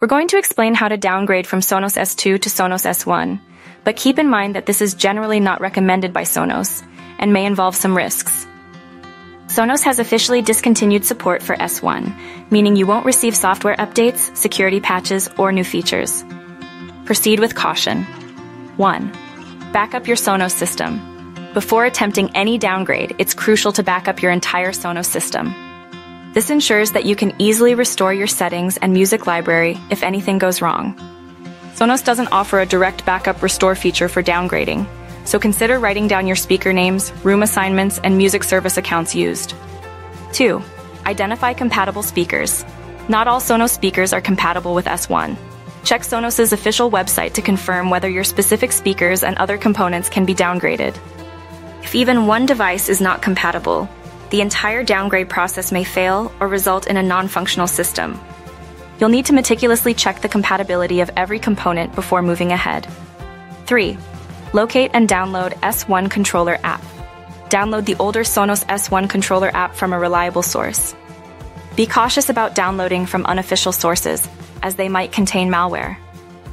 We're going to explain how to downgrade from Sonos S2 to Sonos S1, but keep in mind that this is generally not recommended by Sonos and may involve some risks. Sonos has officially discontinued support for S1, meaning you won't receive software updates, security patches, or new features. Proceed with caution. 1. Back up your Sonos system. Before attempting any downgrade, it's crucial to back up your entire Sonos system. This ensures that you can easily restore your settings and music library if anything goes wrong. Sonos doesn't offer a direct backup restore feature for downgrading, so consider writing down your speaker names, room assignments, and music service accounts used. 2. Identify compatible speakers. Not all Sonos speakers are compatible with S1. Check Sonos's official website to confirm whether your specific speakers and other components can be downgraded. If even one device is not compatible, the entire downgrade process may fail or result in a non-functional system. You'll need to meticulously check the compatibility of every component before moving ahead. 3. Locate and download S1 Controller app. Download the older Sonos S1 Controller app from a reliable source. Be cautious about downloading from unofficial sources, as they might contain malware.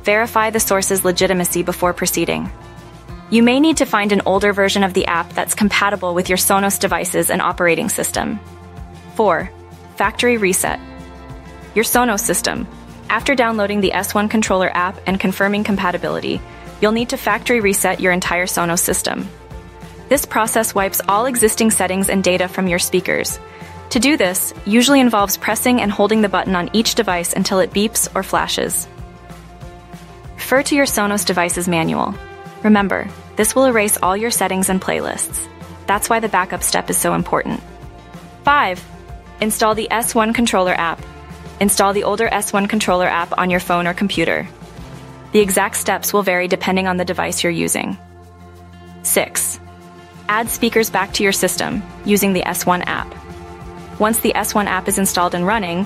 Verify the source's legitimacy before proceeding. You may need to find an older version of the app that's compatible with your Sonos devices and operating system. 4. Factory reset your Sonos system. After downloading the S1 Controller app and confirming compatibility, you'll need to factory reset your entire Sonos system. This process wipes all existing settings and data from your speakers. To do this, usually involves pressing and holding the button on each device until it beeps or flashes. Refer to your Sonos device's manual. Remember, this will erase all your settings and playlists. That's why the backup step is so important. 5. Install the S1 Controller app. Install the older S1 Controller app on your phone or computer. The exact steps will vary depending on the device you're using. 6. Add speakers back to your system using the S1 app. Once the S1 app is installed and running,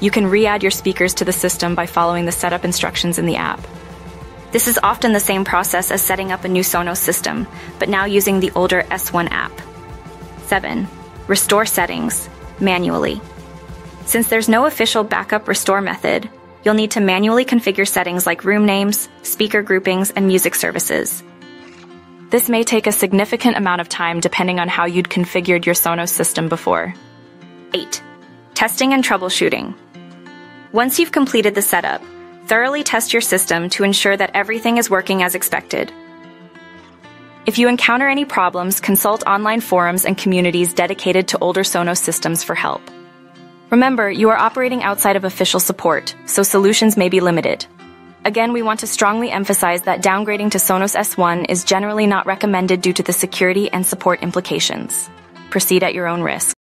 you can re-add your speakers to the system by following the setup instructions in the app. This is often the same process as setting up a new Sonos system, but now using the older S1 app. 7. Restore settings manually. Since there's no official backup restore method, you'll need to manually configure settings like room names, speaker groupings, and music services. This may take a significant amount of time depending on how you'd configured your Sonos system before. 8. Testing and troubleshooting. Once you've completed the setup, thoroughly test your system to ensure that everything is working as expected. If you encounter any problems, consult online forums and communities dedicated to older Sonos systems for help. Remember, you are operating outside of official support, so solutions may be limited. Again, we want to strongly emphasize that downgrading to Sonos S1 is generally not recommended due to the security and support implications. Proceed at your own risk.